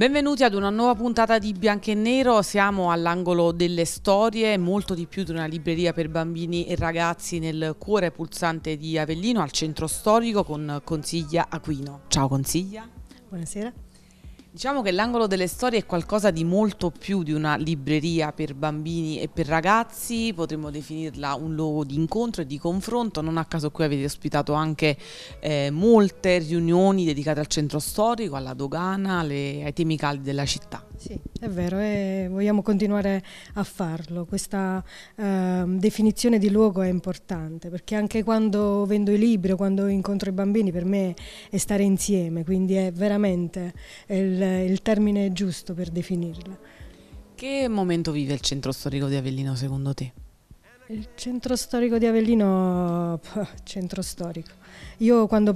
Benvenuti ad una nuova puntata di Bianco e Nero, siamo all'angolo delle storie, molto di più di una libreria per bambini e ragazzi nel cuore pulsante di Avellino, al centro storico con Consiglia Aquino. Ciao Consiglia. Buonasera. Diciamo che l'angolo delle storie è qualcosa di molto più di una libreria per bambini e per ragazzi, potremmo definirla un luogo di incontro e di confronto, non a caso qui avete ospitato anche molte riunioni dedicate al centro storico, alla dogana, ai temi caldi della città. Sì, è vero, e vogliamo continuare a farlo. Questa definizione di luogo è importante, perché anche quando vendo i libri o quando incontro i bambini, per me è stare insieme, quindi è veramente il termine giusto per definirla. Che momento vive il centro storico di Avellino secondo te? Il centro storico di Avellino, centro storico. Io quando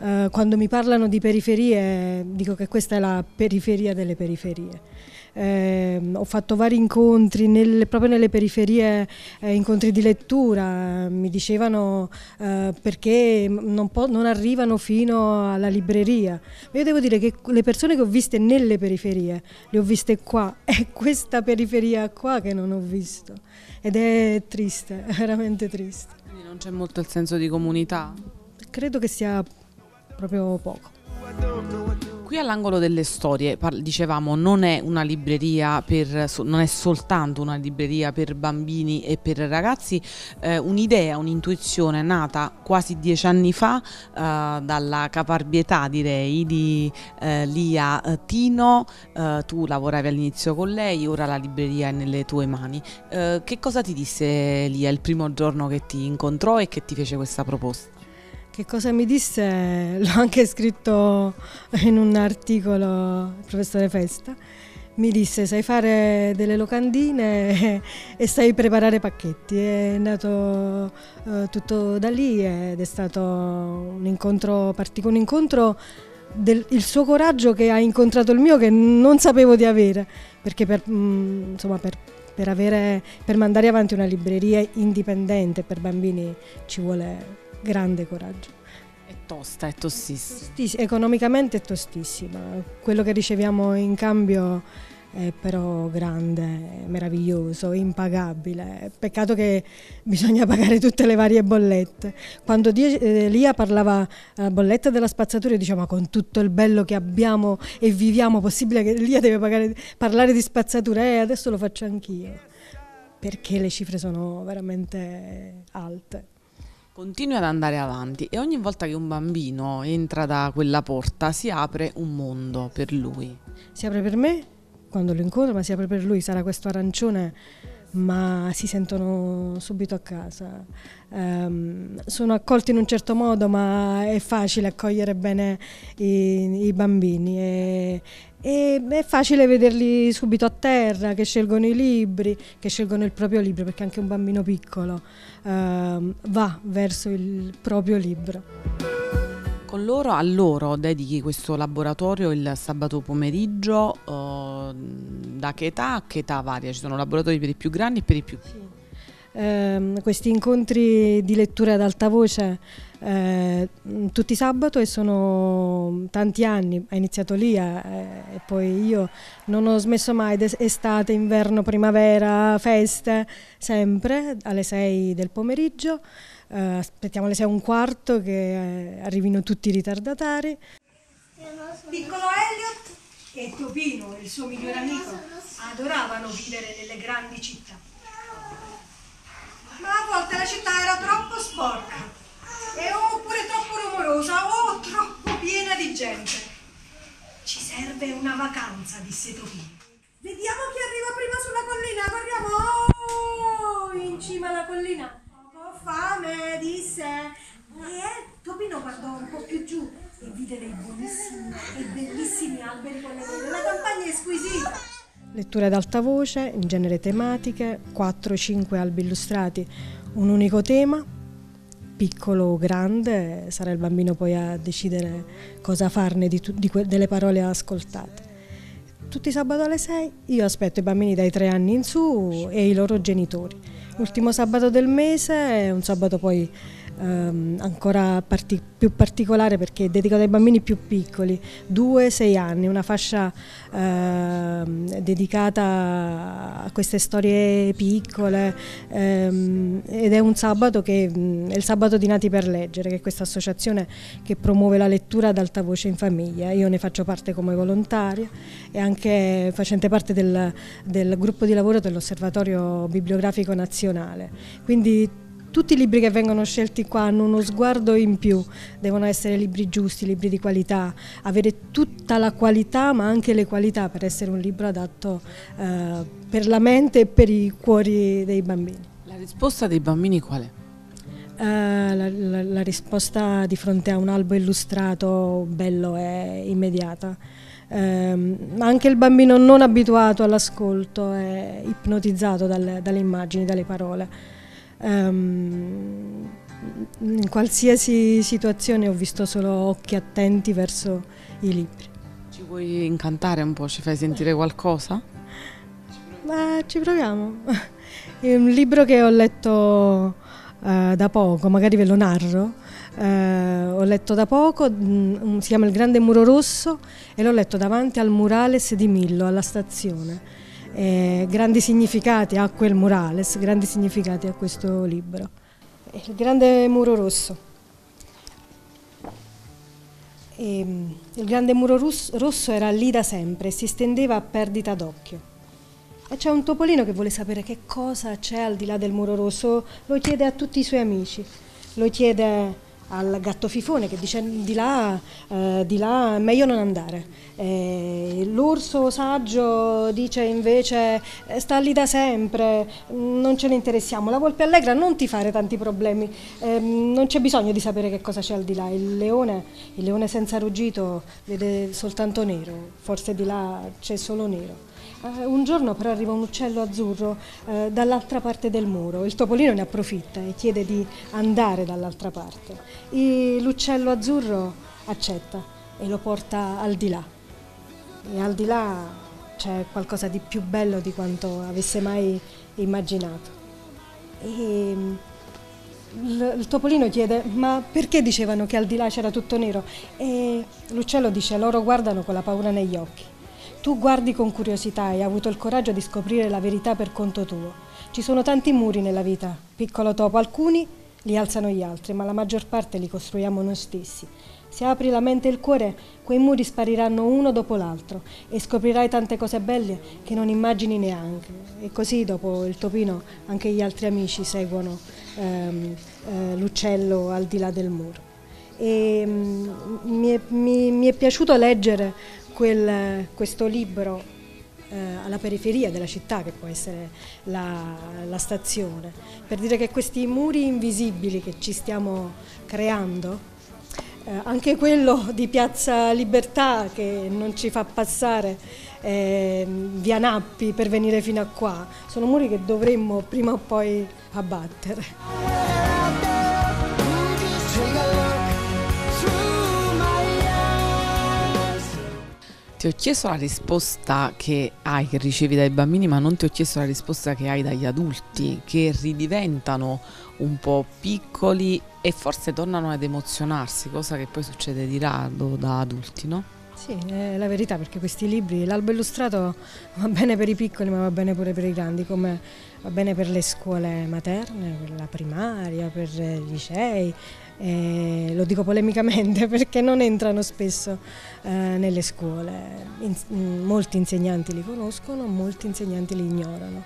mi parlano di periferie dico che questa è la periferia delle periferie. Ho fatto vari incontri proprio nelle periferie, incontri di lettura, mi dicevano perché non arrivano fino alla libreria. Ma io devo dire che le persone che ho viste nelle periferie le ho viste qua, è questa periferia qua che non ho visto ed è triste, veramente triste. Quindi non c'è molto il senso di comunità? Credo che sia proprio poco. Qui all'angolo delle storie, dicevamo, non è soltanto una libreria per bambini e per ragazzi, un'idea, un'intuizione nata quasi 10 anni fa dalla caparbietà, direi, di Lia Tino. Tu lavoravi all'inizio con lei, ora la libreria è nelle tue mani. Che cosa ti disse Lia il primo giorno che ti incontrò e che ti fece questa proposta? Che cosa mi disse? L'ho anche scritto in un articolo, il professore Festa. Mi disse: sai fare delle locandine e sai preparare pacchetti. È nato tutto da lì ed è stato un incontro particolare, un incontro del suo coraggio che ha incontrato il mio, che non sapevo di avere, perché per mandare avanti una libreria indipendente per bambini ci vuole grande coraggio. È tosta, è tossissima. Economicamente è tostissima. Quello che riceviamo in cambio è però grande, meraviglioso, impagabile. Peccato che bisogna pagare tutte le varie bollette. Quando Lia parlava della bolletta della spazzatura, io dicevo: ma con tutto il bello che abbiamo e viviamo, possibile che Lia deve parlare di spazzatura? E adesso lo faccio anch'io, perché le cifre sono veramente alte. Continui ad andare avanti e ogni volta che un bambino entra da quella porta si apre un mondo per lui. Si apre per me quando lo incontro, ma si apre per lui, sarà questo arancione, ma si sentono subito a casa. Sono accolti in un certo modo, ma è facile accogliere bene i bambini. E è facile vederli subito a terra, che scelgono i libri, che scelgono il proprio libro, perché anche un bambino piccolo va verso il proprio libro. Con loro, a loro dedichi questo laboratorio il sabato pomeriggio, da che età a che età varia? Ci sono laboratori per i più grandi e per i più piccoli. Sì. Questi incontri di lettura ad alta voce tutti sabato, e sono tanti anni, ha iniziato Lia e poi io non ho smesso mai, estate, inverno, primavera, feste, sempre alle 6 del pomeriggio, aspettiamo alle 6:15 che arrivino tutti i ritardatari. Piccolo Elliot e Topino, il suo migliore amico, adoravano vivere nelle grandi città. Ma a volte la città era troppo sporca, oppure troppo rumorosa, o troppo piena di gente. Ci serve una vacanza, disse Topino. Vediamo chi arriva prima sulla collina, corriamo! Oh, in cima alla collina. Ho fame, disse. Topino guardò un po' più giù e vide dei buonissimi e bellissimi alberi con le vele, una campagna squisita. Letture ad alta voce, in genere tematiche, 4-5 albi illustrati, un unico tema, piccolo o grande, sarà il bambino poi a decidere cosa farne delle parole ascoltate. Tutti i sabato alle 6, io aspetto i bambini dai 3 anni in su e i loro genitori. L'ultimo sabato del mese è un sabato poi ancora più particolare perché è dedicato ai bambini più piccoli, 2-6 anni, una fascia dedicata a queste storie piccole, ed è un sabato che è il sabato di Nati per Leggere, che è questa associazione che promuove la lettura ad alta voce in famiglia. Io ne faccio parte come volontaria e anche facente parte del gruppo di lavoro dell'Osservatorio Bibliografico Nazionale. Quindi tutti i libri che vengono scelti qua hanno uno sguardo in più, devono essere libri giusti, libri di qualità, avere tutta la qualità ma anche le qualità per essere un libro adatto per la mente e per i cuori dei bambini. La risposta dei bambini qual è? La risposta di fronte a un albo illustrato bello è immediata. Anche il bambino non abituato all'ascolto è ipnotizzato dalle immagini, dalle parole. In qualsiasi situazione ho visto solo occhi attenti verso i libri. Ci vuoi incantare un po'? Ci fai sentire qualcosa? Ma ci proviamo. È un libro che ho letto da poco, magari ve lo narro. Ho letto da poco, si chiama Il grande muro rosso e l'ho letto davanti al murales di Milo alla stazione. Grandi significati a quel murales, grandi significati a questo libro. Il grande muro rosso. Il grande muro rosso era lì da sempre e si stendeva a perdita d'occhio. E c'è un topolino che vuole sapere che cosa c'è al di là del muro rosso, lo chiede a tutti i suoi amici, lo chiede al gatto fifone che dice di là meglio non andare, l'orso saggio dice invece sta lì da sempre, non ce ne interessiamo, la volpe allegra non ti fare tanti problemi, non c'è bisogno di sapere che cosa c'è al di là, il leone senza ruggito vede soltanto nero, forse di là c'è solo nero. Un giorno però arriva un uccello azzurro dall'altra parte del muro, il topolino ne approfitta e chiede di andare dall'altra parte. L'uccello azzurro accetta e lo porta al di là. E al di là c'è qualcosa di più bello di quanto avesse mai immaginato. E il topolino chiede, ma perché dicevano che al di là c'era tutto nero? E l'uccello dice, loro guardano con la paura negli occhi. Tu guardi con curiosità e hai avuto il coraggio di scoprire la verità per conto tuo. Ci sono tanti muri nella vita, piccolo topo, alcuni li alzano gli altri, ma la maggior parte li costruiamo noi stessi. Se apri la mente e il cuore, quei muri spariranno uno dopo l'altro e scoprirai tante cose belle che non immagini neanche. E così dopo il topino anche gli altri amici seguono l'uccello al di là del muro. E mi è piaciuto leggere questo libro alla periferia della città, che può essere la stazione, per dire che questi muri invisibili che ci stiamo creando, anche quello di Piazza Libertà che non ci fa passare via Nappi per venire fino a qua, sono muri che dovremmo prima o poi abbattere. Ti ho chiesto la risposta che hai, che ricevi dai bambini, ma non ti ho chiesto la risposta che hai dagli adulti, che ridiventano un po' piccoli e forse tornano ad emozionarsi, cosa che poi succede di rado da adulti, no? Sì, è la verità, perché questi libri, l'albo illustrato va bene per i piccoli ma va bene pure per i grandi, come va bene per le scuole materne, per la primaria, per i licei. Lo dico polemicamente perché non entrano spesso nelle scuole. Molti insegnanti li conoscono, molti insegnanti li ignorano,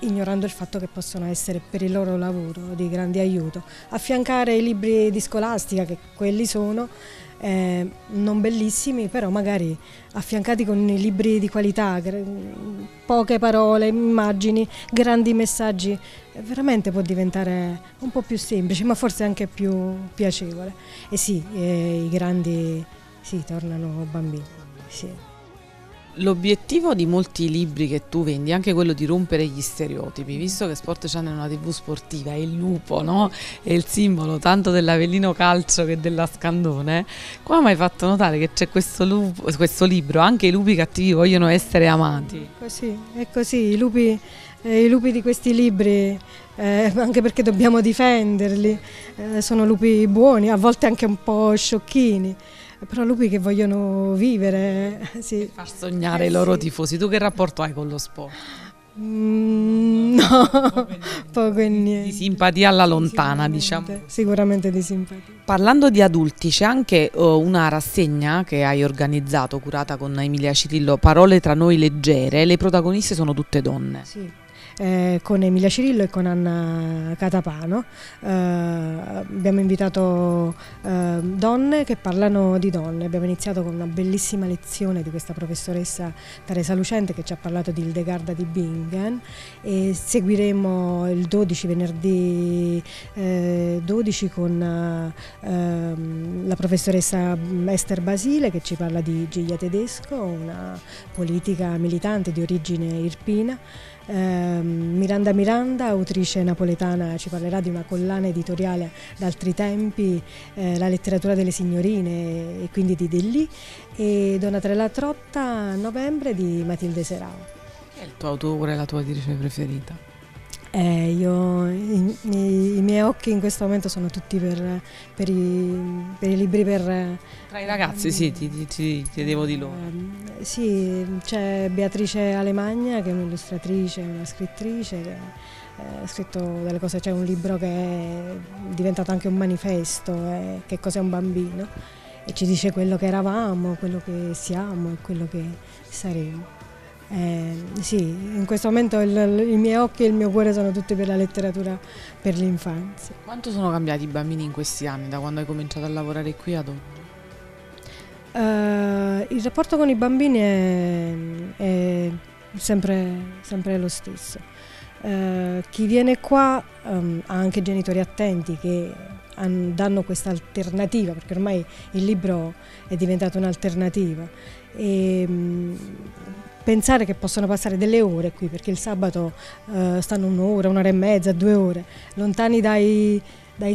ignorando il fatto che possono essere per il loro lavoro di grande aiuto. Affiancare i libri di scolastica, che quelli sono non bellissimi, però magari affiancati con i libri di qualità, poche parole, immagini, grandi messaggi, veramente può diventare un po' più semplice, ma forse anche più piacevole. E sì, i grandi sì, tornano bambini. Sì. L'obiettivo di molti libri che tu vendi è anche quello di rompere gli stereotipi, visto che Sport Channel è una TV sportiva, è il lupo, no? È il simbolo tanto dell'Avellino Calcio che della Scandone. Qua mi hai fatto notare che c'è questo libro, anche i lupi cattivi vogliono essere amati. È così, i lupi I lupi di questi libri, anche perché dobbiamo difenderli, sono lupi buoni, a volte anche un po' sciocchini, però lupi che vogliono vivere. Sì. E far sognare i loro tifosi. Tu che rapporto hai con lo sport? No, poco e niente. Di simpatia alla lontana, diciamo. Sicuramente di simpatia. Parlando di adulti, c'è anche una rassegna che hai organizzato, curata con Emilia Cirillo, Parole tra noi leggere. Le protagoniste sono tutte donne. Sì. Con Emilia Cirillo e con Anna Catapano abbiamo invitato donne che parlano di donne. Abbiamo iniziato con una bellissima lezione di questa professoressa Teresa Lucente, che ci ha parlato di Hildegarda di Bingen, e seguiremo il 12, venerdì 12, con la professoressa Esther Basile, che ci parla di Giglia Tedesco, una politica militante di origine irpina. Miranda, autrice napoletana, ci parlerà di una collana editoriale d'altri tempi, la letteratura delle signorine, e quindi di Dellì. E Donatella Trotta, a novembre, di Matilde Serao. Chi è il tuo autore, la tua editrice preferita? I miei occhi in questo momento sono tutti per i libri per... Tra i ragazzi, sì, ti chiedevo di loro. Sì, c'è Beatrice Alemagna, che è un'illustratrice, una scrittrice, che ha scritto delle cose. C'è un libro che è diventato anche un manifesto, Che cos'è un bambino, e ci dice quello che eravamo, quello che siamo e quello che saremo. Sì, in questo momento i miei occhi e il mio cuore sono tutti per la letteratura per l'infanzia. Quanto sono cambiati i bambini in questi anni, da quando hai cominciato a lavorare qui ad oggi? Il rapporto con i bambini è sempre lo stesso. Chi viene qua ha anche genitori attenti che danno questa alternativa, perché ormai il libro è diventato un'alternativa. Pensare che possono passare delle ore qui, perché il sabato stanno un'ora, un'ora e mezza, 2 ore, lontani dai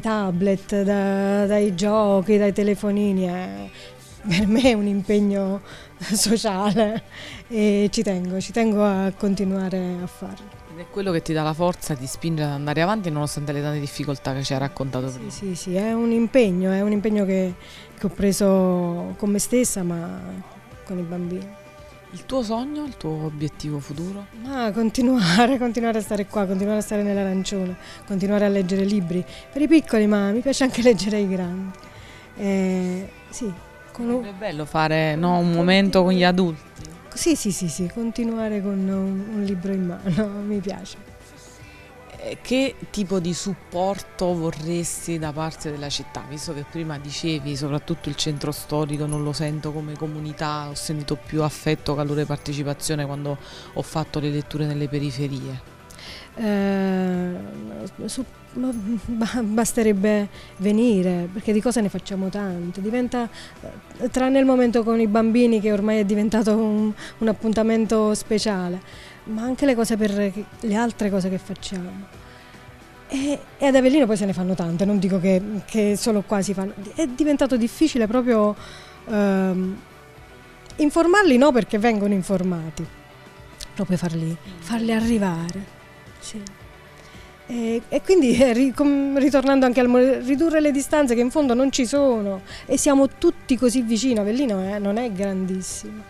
tablet, dai giochi, dai telefonini. Per me è un impegno sociale e ci tengo a continuare a farlo. Ed è quello che ti dà la forza, ti spinge ad andare avanti nonostante le tante difficoltà che ci hai raccontato prima. Sì, è un impegno che ho preso con me stessa, ma con i bambini. Il tuo sogno, il tuo obiettivo futuro? Continuare a stare qua, continuare a stare nell'arancione, continuare a leggere libri per i piccoli, ma mi piace anche leggere i grandi. Sì. È bello fare un momento con gli adulti. Sì, continuare con un libro in mano, mi piace. Che tipo di supporto vorresti da parte della città? Visto che prima dicevi, soprattutto il centro storico non lo sento come comunità, ho sentito più affetto, calore e partecipazione quando ho fatto le letture nelle periferie. Basterebbe venire, perché di cose ne facciamo tante. Tranne il momento con i bambini, che ormai è diventato un appuntamento speciale, ma anche le altre cose che facciamo. E ad Avellino poi se ne fanno tante, non dico che solo qua si fanno. È diventato difficile proprio informarli, no, perché vengono informati, proprio farli arrivare. Sì. E quindi ritornando anche al ridurre le distanze, che in fondo non ci sono, e siamo tutti così vicino. Avellino non è grandissimo,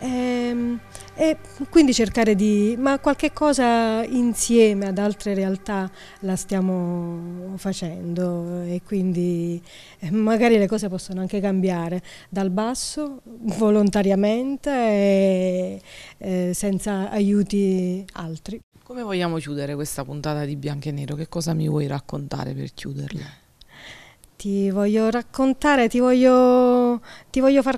e quindi cercare ma qualche cosa insieme ad altre realtà la stiamo facendo, e quindi magari le cose possono anche cambiare dal basso, volontariamente e senza aiuti altri. Come vogliamo chiudere questa puntata di Bianco e Nero? Che cosa mi vuoi raccontare per chiuderla? Ti voglio far cantare.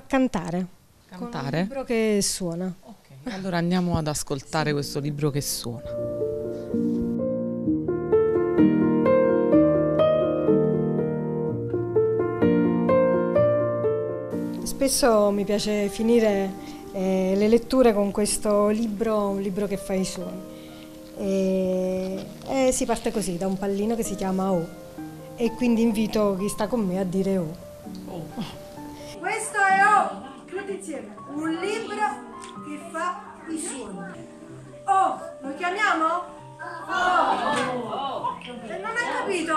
Cantare? Con un libro che suona. Ok, allora andiamo ad ascoltare questo libro che suona. Spesso mi piace finire le letture con questo libro, un libro che fa i suoni. E si parte così, da un pallino che si chiama O, e quindi invito chi sta con me a dire O. Oh. Questo è O, tutti insieme, un libro che fa i suoni. Oh, lo chiamiamo? Oh! Non hai capito?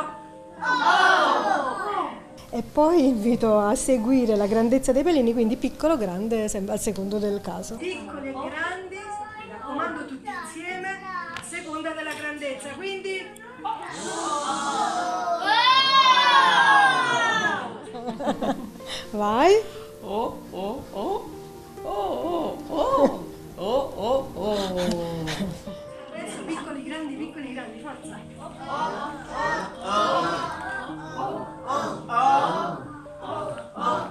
Oh! E poi invito a seguire la grandezza dei pelini, quindi piccolo, grande, sempre al secondo del caso. Piccoli e grandi, mi raccomando tutti insieme, a seconda della grandezza, quindi... Vai! Oh, oh, oh! Oh, oh, oh! Oh, oh, oh! Adesso piccoli, grandi, forza! Oh, oh, oh! Oh, oh,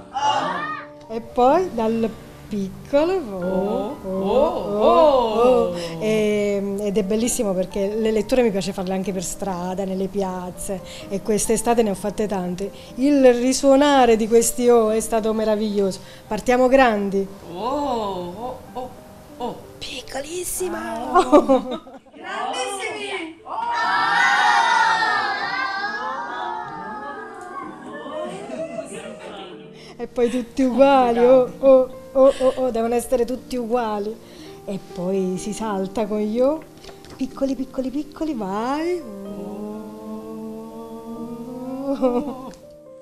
oh! E poi dal piccolo, oh, oh, oh, oh! Ed è bellissimo perché le letture mi piace farle anche per strada, nelle piazze, e quest'estate ne ho fatte tante. Il risuonare di questi oh è stato meraviglioso. Partiamo grandi! Oh, oh, oh! Oh, piccolissima! Oh. Grandissimi! Oh. Oh. E poi tutti uguali, oh, oh, oh, oh, oh, devono essere tutti uguali. E poi si salta con gli oh. Piccoli, vai! Oh.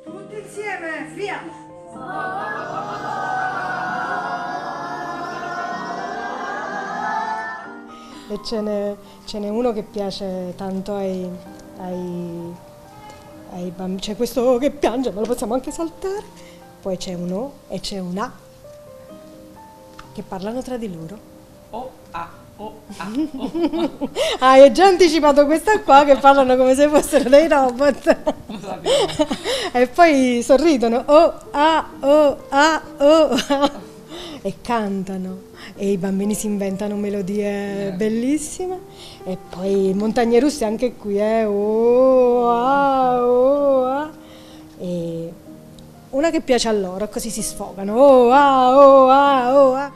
Tutti insieme, via! Oh. E ce n'è uno che piace tanto ai bambini, c'è questo che piange, ma lo possiamo anche saltare. Poi c'è un O e c'è un A che parlano tra di loro. O, A, O, A, O, A. Ah, hai già anticipato questa qua che parlano come se fossero dei robot. Lo sapevo. E poi sorridono. O, A, O, A, O, A. E cantano e i bambini si inventano melodie bellissime. E poi Montagne Russe anche qui è oh, ah, oh, ah. E una che piace a loro, così si sfogano. Oh, ah, oh, ah, oh, ah.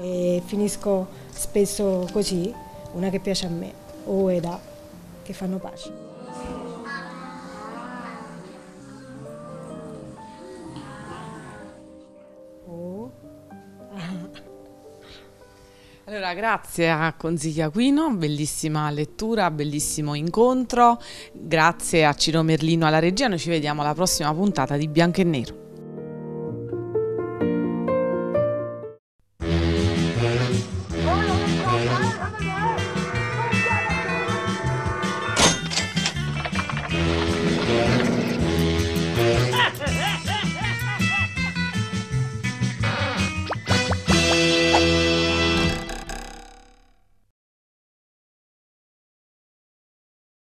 E finisco spesso così, una che piace a me, oh ed ah, che fanno pace. Allora, grazie a Consiglia Aquino, bellissima lettura, bellissimo incontro, grazie a Ciro Merlino alla regia, noi ci vediamo alla prossima puntata di Bianco e Nero.